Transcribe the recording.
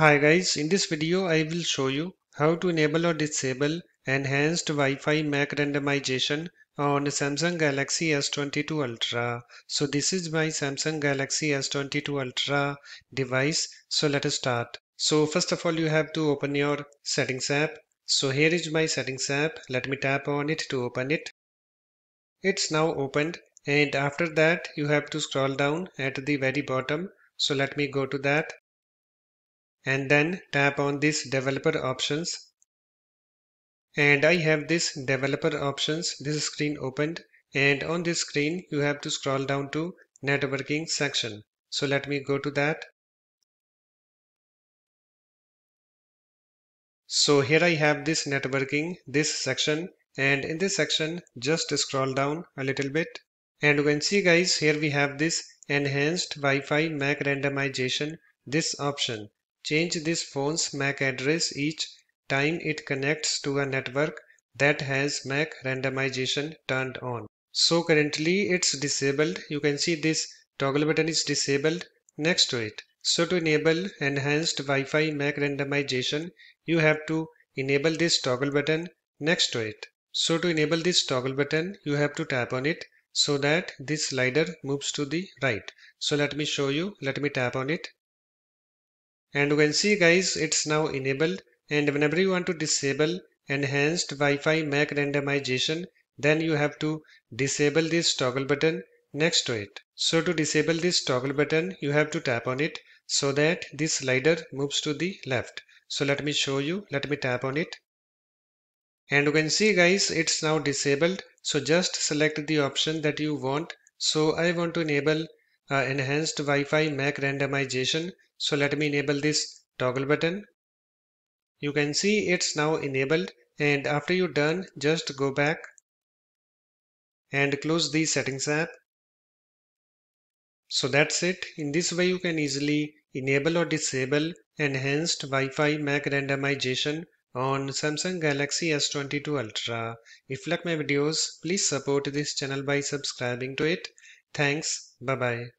Hi guys, in this video I will show you how to enable or disable enhanced Wi-Fi MAC randomization on Samsung Galaxy S22 Ultra. So this is my Samsung Galaxy S22 Ultra device. So let us start. So first of all you have to open your settings app. So here is my settings app. Let me tap on it to open it. It's now opened, and after that you have to scroll down at the very bottom. So let me go to that. And then tap on this developer options, and I have this developer options this screen opened, and on this screen you have to scroll down to networking section. So let me go to that. So here I have this networking, this section, and in this section just scroll down a little bit, and you can see guys, here we have this enhanced Wi-Fi MAC randomization, this option. Change this phone's MAC address each time it connects to a network that has MAC randomization turned on. So currently it's disabled. You can see this toggle button is disabled next to it. So to enable enhanced Wi-Fi MAC randomization, you have to enable this toggle button next to it. So to enable this toggle button, you have to tap on it so that this slider moves to the right. So let me show you. Let me tap on it. And you can see guys, it's now enabled, and whenever you want to disable enhanced Wi-Fi MAC randomization, then you have to disable this toggle button next to it. So to disable this toggle button, you have to tap on it so that this slider moves to the left. So let me show you. Let me tap on it. And you can see guys, it's now disabled. So just select the option that you want. So I want to enable enhanced Wi-Fi MAC randomization. So let me enable this toggle button. You can see it's now enabled, and after you're done just go back and close the settings app. So that's it. In this way you can easily enable or disable enhanced Wi-Fi MAC randomization on Samsung Galaxy S22 Ultra. If you like my videos, please support this channel by subscribing to it. Thanks. Bye-bye.